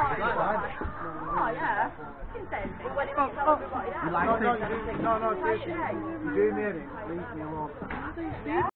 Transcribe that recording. Oh, yeah. You can say anything. Well, you like it? No, seriously. Do me anything. Leave me alone.